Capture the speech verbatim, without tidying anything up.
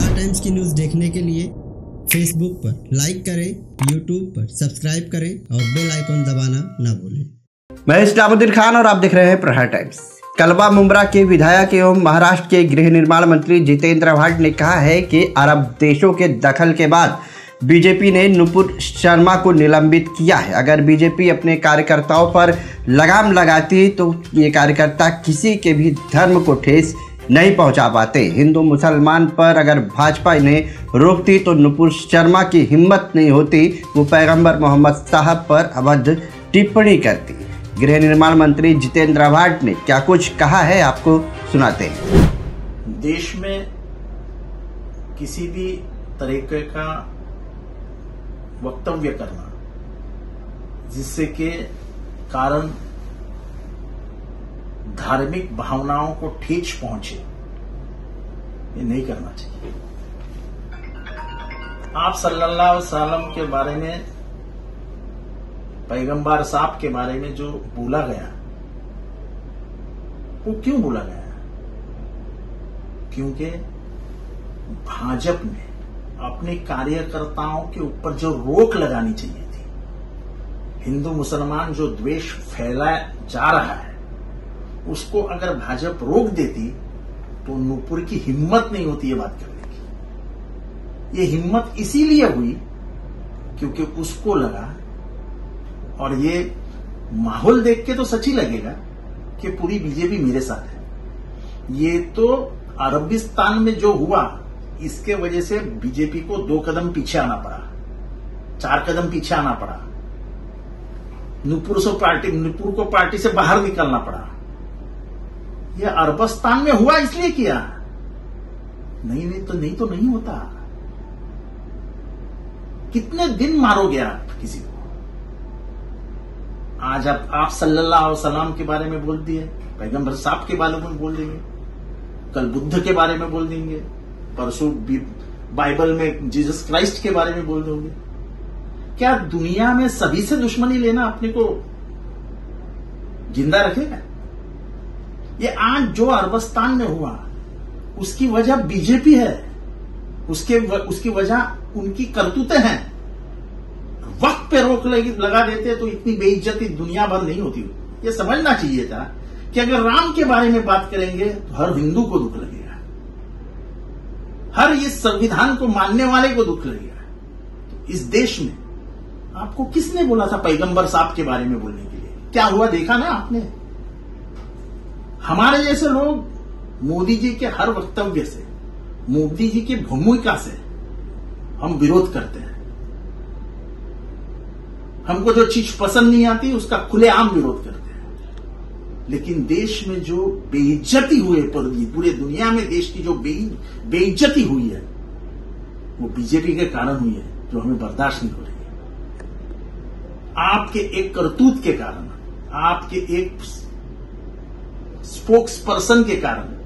हर times की news देखने के लिए फेसबुक पर लाइक करें, यूट्यूब पर सब्सक्राइब करें और बेल आइकन दबाना ना भूलें। मैं इस्लामुद्दीन खान और आप देख रहे हैं प्रहार टाइम्स। कलवा मुंब्रा के विधायक एवं महाराष्ट्र के गृह निर्माण मंत्री जितेंद्र आव्हाड ने कहा है कि अरब देशों के दखल के बाद बीजेपी ने नूपुर शर्मा को निलंबित किया है। अगर बीजेपी अपने कार्यकर्ताओं पर लगाम लगाती तो ये कार्यकर्ता किसी के भी धर्म को ठेस नहीं पहुंचा पाते। हिंदू मुसलमान पर अगर भाजपा इन्हें रोकती तो नूपुर शर्मा की हिम्मत नहीं होती, वो पैगंबर मोहम्मद साहब पर अभद्र टिप्पणी करती। गृह निर्माण मंत्री जितेंद्र आव्हाड ने क्या कुछ कहा है आपको सुनाते हैं। देश में किसी भी तरीके का वक्तव्य करना जिससे के कारण धार्मिक भावनाओं को ठेस पहुंचे, ये नहीं करना चाहिए। आप सल्लल्लाहु अलैहि वसल्लम के बारे में, पैगंबर साहब के बारे में जो बोला गया, वो क्यों बोला गया? क्योंकि भाजपा ने अपने कार्यकर्ताओं के ऊपर जो रोक लगानी चाहिए थी, हिंदू मुसलमान जो द्वेष फैलाया जा रहा है, उसको अगर भाजपा रोक देती तो नूपुर की हिम्मत नहीं होती ये बात करने की। ये हिम्मत इसीलिए हुई क्योंकि उसको लगा, और ये माहौल देख के तो सच ही लगेगा कि पूरी बीजेपी मेरे साथ है। ये तो अरबिस्तान में जो हुआ, इसके वजह से बीजेपी को दो कदम पीछे आना पड़ा, चार कदम पीछे आना पड़ा, नूपुर से पार्टी नूपुर को पार्टी से बाहर निकलना पड़ा। यह अरबस्तान में हुआ इसलिए किया, नहीं नहीं तो नहीं तो नहीं होता। कितने दिन मारोगे आप किसी को? आज आप, आप सल्लल्लाहु अलैहि वसल्लम के बारे में बोल दिए, पैगंबर साहब के बारे में बोल देंगे, कल बुद्ध के बारे में बोल देंगे, परसों बाइबल में जीसस क्राइस्ट के बारे में बोल दोगे। क्या दुनिया में सभी से दुश्मनी लेना अपने को जिंदा रखेगा? ये आज जो अरबस्तान में हुआ उसकी वजह बीजेपी है, उसके व, उसकी वजह उनकी करतूतें हैं। वक्त पे रोक लगा देते तो इतनी बेइज्जती दुनिया भर नहीं होती। ये समझना चाहिए था कि अगर राम के बारे में बात करेंगे तो हर हिंदू को दुख लगेगा, हर इस संविधान को मानने वाले को दुख लगेगा। तो इस देश में आपको किसने बोला था पैगंबर साहब के बारे में बोलने के लिए? क्या हुआ देखा ना आपने? हमारे जैसे लोग मोदी जी के हर वक्तव्य से, मोदी जी की भूमिका से हम विरोध करते हैं। हमको जो चीज पसंद नहीं आती उसका खुलेआम विरोध करते हैं। लेकिन देश में जो बेइज्जती हुई है, पूरे दुनिया में देश की जो बेइज्जती हुई है, वो बीजेपी के कारण हुई है, जो हमें बर्दाश्त नहीं हो रही है। आपके एक करतूत के कारण, आपके एक स्पोक्स पर्सन के कारण